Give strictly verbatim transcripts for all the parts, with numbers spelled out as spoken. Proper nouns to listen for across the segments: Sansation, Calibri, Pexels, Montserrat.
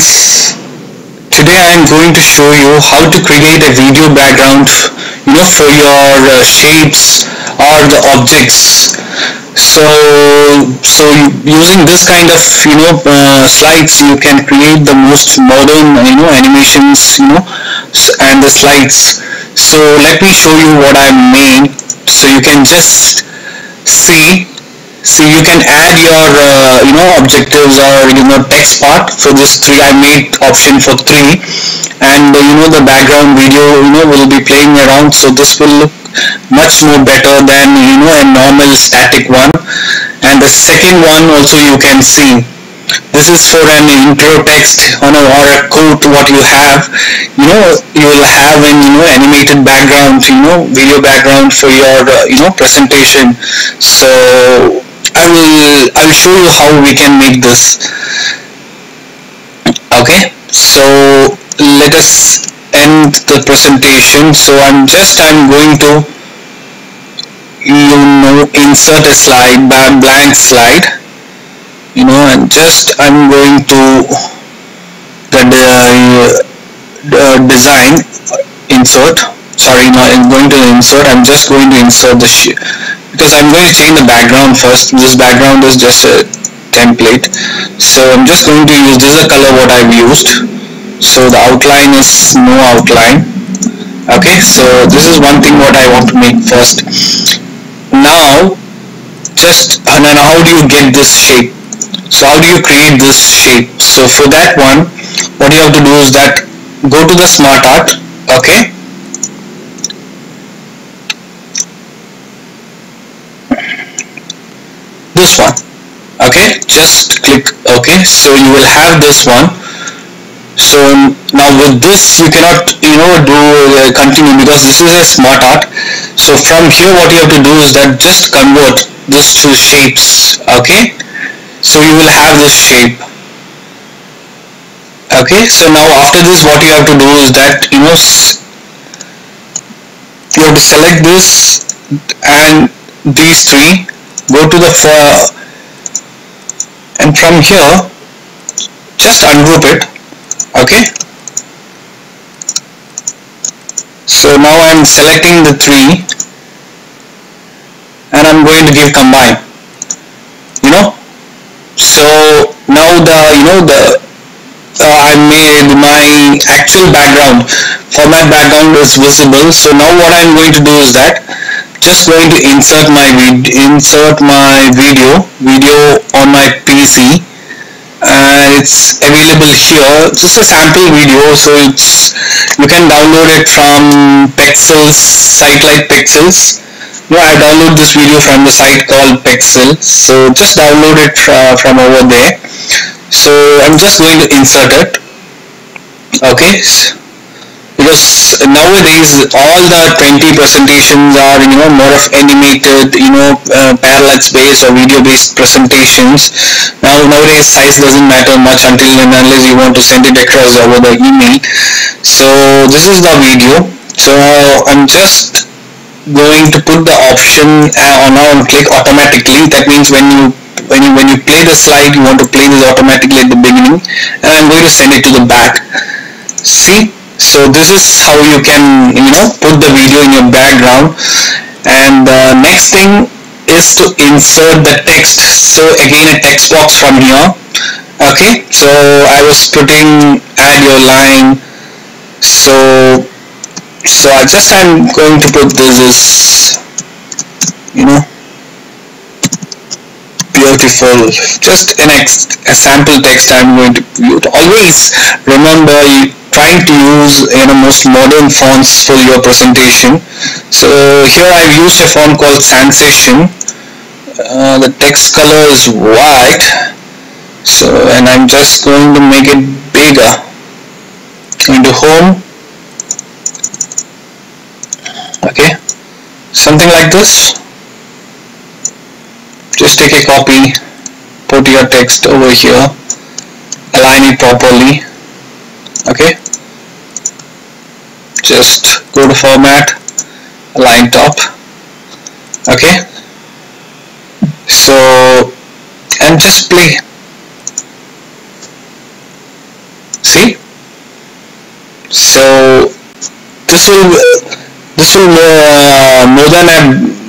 friends, today I am going to show you how to create a video background, you know, for your uh, shapes or the objects. So, so using this kind of, you know, uh, slides, you can create the most modern, you know, animations, you know, and the slides. So let me show you what I made. So you can just see. So you can add your uh, you know objectives or you know text part. For this three I made option for three, and uh, you know the background video you know will be playing around, so this will look much more better than you know a normal static one. And the second one also you can see, this is for an intro text on a, or a quote what you have, you know you will have an you know animated background, you know video background for your uh, you know presentation. So I will I will show you how we can make this. Okay, so let us end the presentation. So I'm just I'm going to you know insert a slide, blank slide, you know, and just I'm going to the de the design insert. Sorry, not I'm going to insert. I'm just going to insert the sh because I'm going to change the background first. This background is just a template, so I'm just going to use this is the color what I've used. So the outline is no outline. Okay, so this is one thing what I want to make first. Now, just and then how do you get this shape? So how do you create this shape? So for that one, what you have to do is that go to the Smart Art. Okay. This one, okay, just click okay, so you will have this one. So now with this you cannot you know do uh, continue because this is a Smart Art. So from here what you have to do is that just convert this to shapes. Okay, so you will have this shape. Okay, so now after this what you have to do is that you know you have to select this and these three, go to the for, and from here just ungroup it. Okay, so now I'm selecting the three and I'm going to give combine, you know. So now the you know the uh, I made my actual background, format background is visible. So now what I'm going to do is that just going to insert my vid insert my video video on my P C, and uh, it's available here. It's just a sample video, so it's you can download it from Pexels site like Pexels. You know, I download this video from the site called Pexels, so just download it uh, from over there. So I'm just going to insert it. Okay. Because nowadays all the twenty presentations are you know more of animated, you know uh, parallax based or video based presentations. Now nowadays size doesn't matter much until and unless you want to send it across over the email. So this is the video. So I'm just going to put the option on on click automatically. That means when you when you when you play the slide, you want to play this automatically at the beginning, and I'm going to send it to the back. See. So this is how you can you know put the video in your background. And the next thing is to insert the text. So again a text box from here. Okay, so I was putting add your line. So so I just I'm going to put this is you know beautiful, just an ex a sample text I'm going to put. Always remember you trying to use you know most modern fonts for your presentation. So here I've used a font called Sansation. Uh, the text color is white. So and I'm just going to make it bigger. Going to home. Okay, something like this. Just take a copy, put your text over here, align it properly. Okay, just go to format, align top. Okay, so and just play. See? So this will this will uh, more than a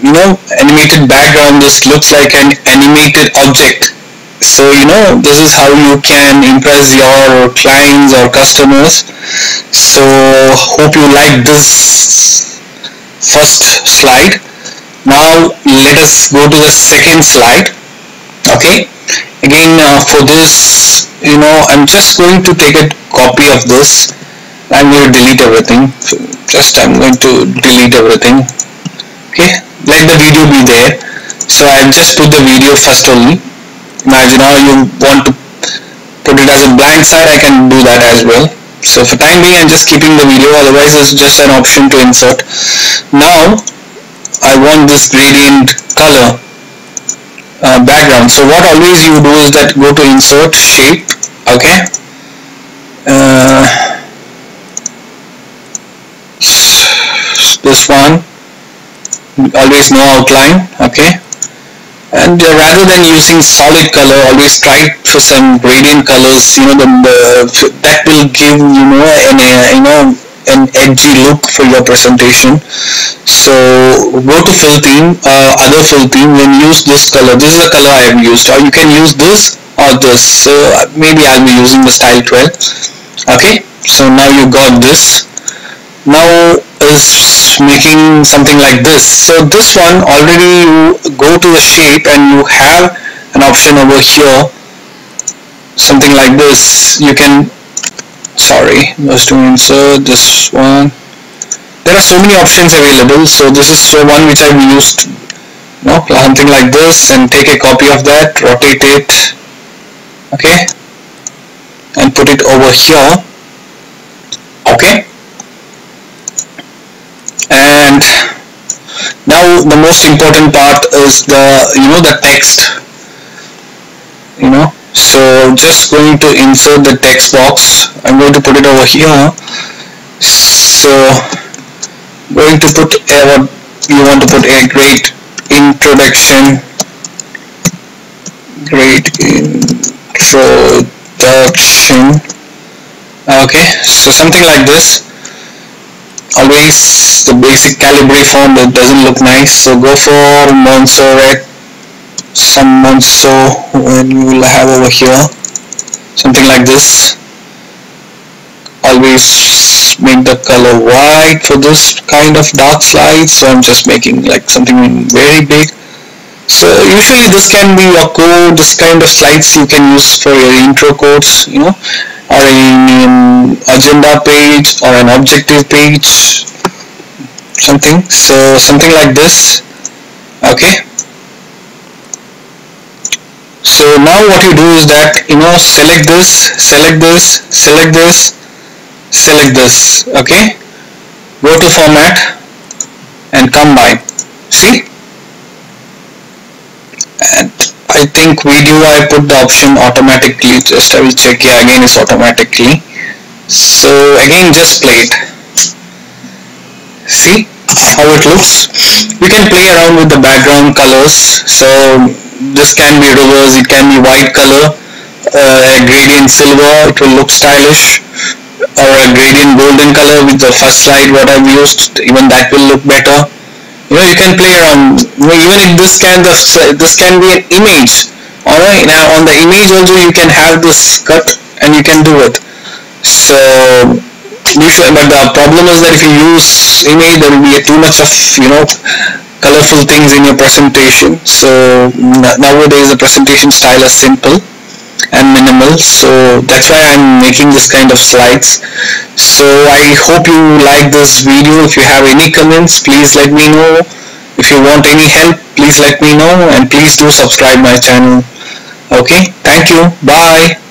you know animated background. This looks like an animated object. So you know this is how you can impress your clients or customers. So hope you like this first slide. Now let us go to the second slide. Okay, again uh, for this you know I'm just going to take a copy of this. I'm going to delete everything. Just I'm going to delete everything. Okay, let the video be there. So I'll just put the video first only. Imagine how you want to put it as a blank side, I can do that as well. So for time being I'm just keeping the video, otherwise it's just an option to insert. Now I want this gradient color uh, background. So what always you do is that go to insert shape. Okay, uh, this one always no outline. Okay, and uh, rather than using solid color, always try for some gradient colors, you know, the, the, that will give you know an uh, you know an edgy look for your presentation. So go to fill theme, uh, other fill theme, then use this color. This is the color I have used, or you can use this or this. So maybe I'll be using the style twelve. Okay, so now you got this. Now is making something like this. So this one already you go to the shape and you have an option over here, something like this. You can, sorry, just to insert this one. There are so many options available. So this is the one which I've used, you know, something like this, and take a copy of that, rotate it, okay, and put it over here. Okay, and now the most important part is the you know the text, you know so just going to insert the text box. I'm going to put it over here. So going to put a, you want to put a great introduction great introduction okay, so something like this. Always the basic Calibri font, that doesn't look nice. So go for Montserrat, some Monso, and you will have over here something like this. Always make the color white for this kind of dark slides. So I'm just making like something very big. So usually this can be your code. This kind of slides you can use for your intro codes, you know, or an agenda page or an objective page, something. So something like this. Okay, so now what you do is that you know select this, select this, select this, select this. Okay, go to format and combine. See, and I think video I put the option automatically. Just I will check. Yeah, again it's automatically. So again just play it. See how it looks. You can play around with the background colors. So this can be reverse, it can be white color, uh, a gradient silver, it will look stylish, or a gradient golden color with the first slide what I've used, even that will look better. You know, you can play around. Even if this can the this can be an image. All right, now on the image also you can have this cut and you can do it. So usually, but the problem is that if you use image, there will be a too much of you know colorful things in your presentation. So nowadays the presentation style is simple and minimal. So that's why I'm making this kind of slides. So I hope you like this video. If you have any comments, please let me know. If you want any help, please let me know, and please do subscribe my channel. Okay, thank you, bye.